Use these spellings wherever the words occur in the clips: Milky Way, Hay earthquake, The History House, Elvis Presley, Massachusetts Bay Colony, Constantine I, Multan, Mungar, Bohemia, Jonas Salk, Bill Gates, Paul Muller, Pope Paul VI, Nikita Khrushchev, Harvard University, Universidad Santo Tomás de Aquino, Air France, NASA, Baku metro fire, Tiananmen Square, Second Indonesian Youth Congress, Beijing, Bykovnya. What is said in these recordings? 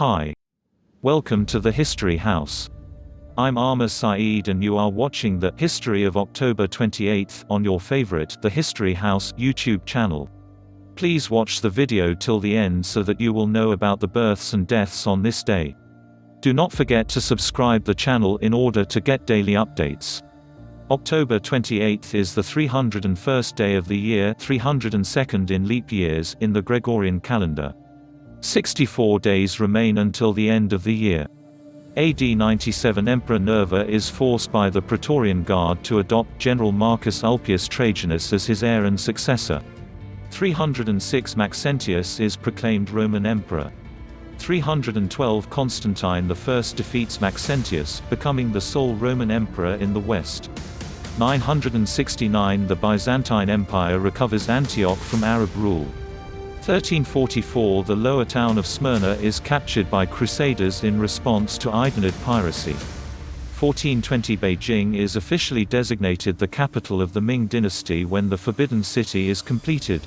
Hi. Welcome to the History House. I'm Ammar Saeed and you are watching the History of October 28th on your favorite, The History House, YouTube channel. Please watch the video till the end so that you will know about the births and deaths on this day. Do not forget to subscribe the channel in order to get daily updates. October 28th is the 301st day of the year, 302nd in leap years in the Gregorian calendar. 64 days remain until the end of the year. AD 97 Emperor Nerva is forced by the Praetorian Guard to adopt General Marcus Ulpius Trajanus as his heir and successor. 306 Maxentius is proclaimed Roman Emperor. 312 Constantine I defeats Maxentius, becoming the sole Roman emperor in the West. 969 The Byzantine Empire recovers Antioch from Arab rule. 1344 The lower town of Smyrna is captured by Crusaders in response to Aydinid piracy. 1420 Beijing is officially designated the capital of the Ming dynasty when the Forbidden City is completed.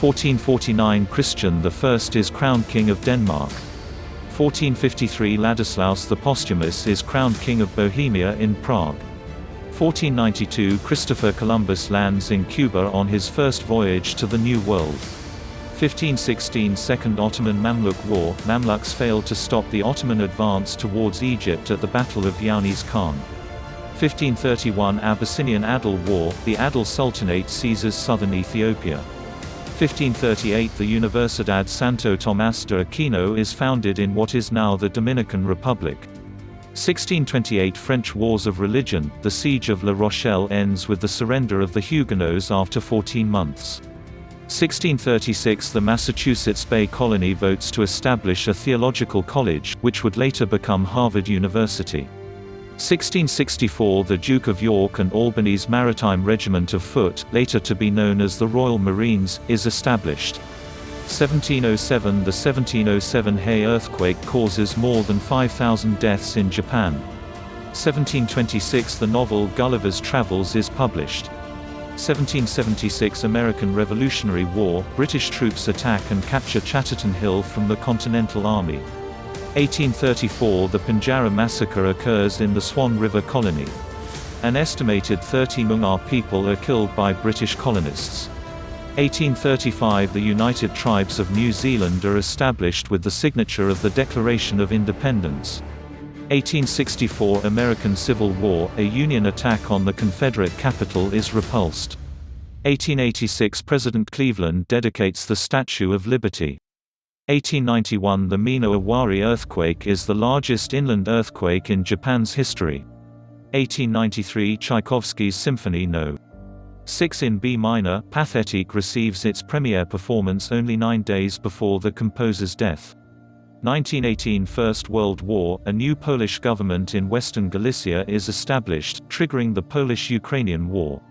1449 Christian I is crowned King of Denmark. 1453 Ladislaus the Posthumous is crowned King of Bohemia in Prague. 1492 Christopher Columbus lands in Cuba on his first voyage to the New World. 1516 Second Ottoman-Mamluk War, Mamluks failed to stop the Ottoman advance towards Egypt at the Battle of Yaunis Khan. 1531 Abyssinian Adal War, the Adal Sultanate seizes southern Ethiopia. 1538 The Universidad Santo Tomás de Aquino is founded in what is now the Dominican Republic. 1628 French Wars of Religion, the Siege of La Rochelle ends with the surrender of the Huguenots after 14 months. 1636 The Massachusetts Bay Colony votes to establish a theological college, which would later become Harvard University. 1664 The Duke of York and Albany's Maritime Regiment of Foot, later to be known as the Royal Marines, is established. 1707 The 1707 Hay earthquake causes more than 5,000 deaths in Japan. 1726 The novel Gulliver's Travels is published. 1776 American Revolutionary War, British troops attack and capture Chatterton Hill from the Continental Army. 1834 The Pinjarra Massacre occurs in the Swan River Colony. An estimated 30 Mungar people are killed by British colonists. 1835 The United Tribes of New Zealand are established with the signature of the Declaration of Independence. 1864 American Civil War, a Union attack on the Confederate capital is repulsed. 1886 President Cleveland dedicates the Statue of Liberty. 1891 The Mino-Owari earthquake is the largest inland earthquake in Japan's history. 1893 Tchaikovsky's Symphony No. 6 in B minor, Pathétique receives its premiere performance only 9 days before the composer's death. 1918 First World War, a new Polish government in Western Galicia is established, triggering the Polish-Ukrainian War.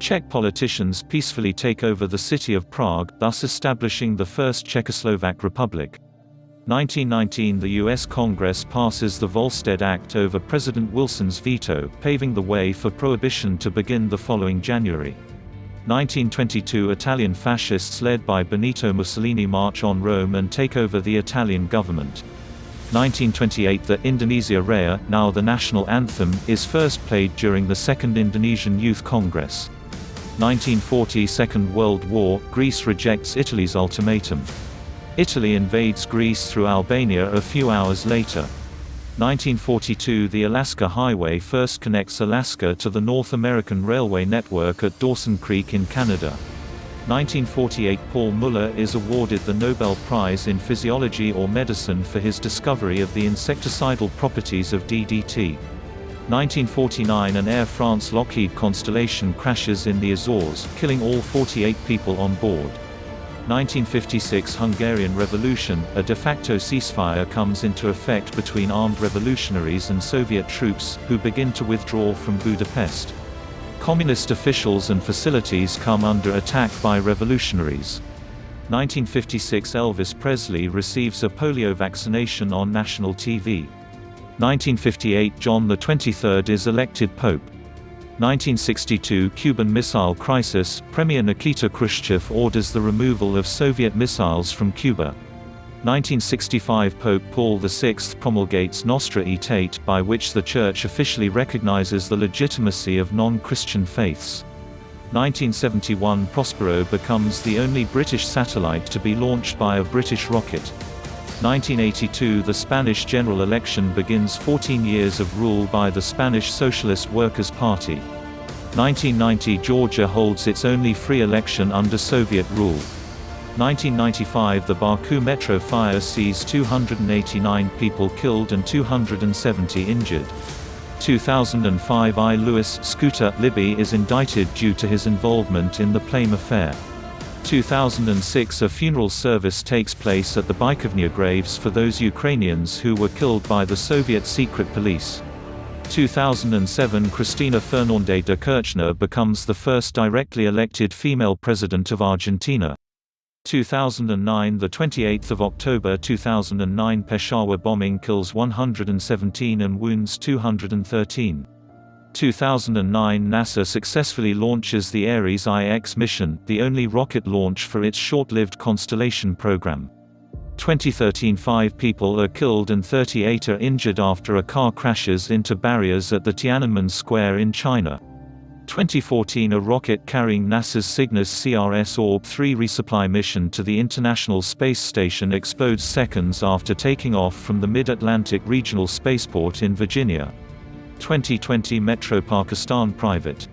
Czech politicians peacefully take over the city of Prague, thus establishing the first Czechoslovak Republic. 1919 The U.S. Congress passes the Volstead Act over President Wilson's veto, paving the way for prohibition to begin the following January. 1922 Italian fascists led by Benito Mussolini march on Rome and take over the Italian government. 1928 The Indonesia Raya, now the national anthem, is first played during the Second Indonesian Youth Congress. 1940 Second World War, Greece rejects Italy's ultimatum. Italy invades Greece through Albania a few hours later. 1942 The Alaska Highway first connects Alaska to the North American railway network at Dawson Creek in Canada. 1948 Paul Muller is awarded the Nobel Prize in Physiology or Medicine for his discovery of the insecticidal properties of DDT. 1949 An Air France Lockheed Constellation crashes in the Azores, killing all 48 people on board. 1956 Hungarian Revolution, a de facto ceasefire comes into effect between armed revolutionaries and Soviet troops, who begin to withdraw from Budapest. Communist officials and facilities come under attack by revolutionaries. 1956 Elvis Presley receives a polio vaccination on national TV. 1958 John XXIII is elected Pope. 1962 Cuban Missile Crisis, Premier Nikita Khrushchev orders the removal of Soviet missiles from Cuba. 1965 Pope Paul VI promulgates Nostra Aetate, by which the Church officially recognizes the legitimacy of non-Christian faiths. 1971 Prospero becomes the only British satellite to be launched by a British rocket. 1982 The Spanish general election begins 14 years of rule by the Spanish Socialist Workers' Party. 1990 Georgia holds its only free election under Soviet rule. 1995 The Baku metro fire sees 289 people killed and 270 injured. 2005 I. Louis Scooter Libby is indicted due to his involvement in the Plame affair. 2006 A funeral service takes place at the Bykovnya graves for those Ukrainians who were killed by the Soviet secret police. 2007 Cristina Fernández de Kirchner becomes the first directly elected female president of Argentina. 2009 The 28th of October 2009 Peshawar bombing kills 117 and wounds 213. 2009 NASA successfully launches the Ares IX mission, the only rocket launch for its short-lived Constellation program. 2013 5 people are killed and 38 are injured after a car crashes into barriers at the Tiananmen Square in China. 2014 A rocket carrying NASA's Cygnus CRS Orb-3 resupply mission to the International Space Station explodes seconds after taking off from the Mid-Atlantic Regional Spaceport in Virginia. 2020 Metro Pakistan Private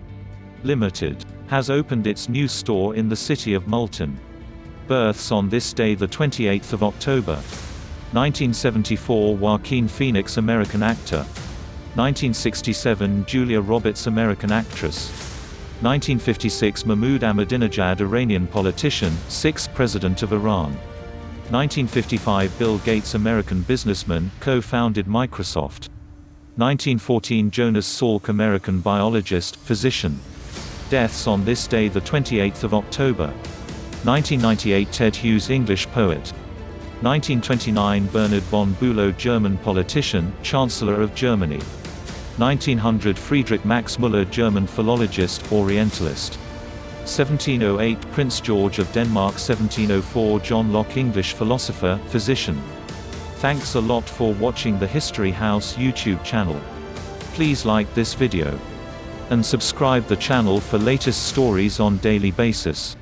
Limited has opened its new store in the city of Multan. Births on this day, the 28th of October. 1974 Joaquin Phoenix, American actor. 1967 Julia Roberts, American actress. 1956 Mahmoud Ahmadinejad, Iranian politician, 6th President of Iran. 1955 Bill Gates, American businessman, co-founded Microsoft. 1914 Jonas Salk, American biologist, physician. Deaths on this day, the 28th of October. 1998 Ted Hughes, English poet. 1929 Bernhard von Bülow, German politician, Chancellor of Germany. 1900 Friedrich Max Müller, German philologist, Orientalist. 1708 Prince George of Denmark. 1704 John Locke, English philosopher, physician. Thanks a lot for watching the History House YouTube channel. Please like this video and subscribe the channel for latest stories on daily basis.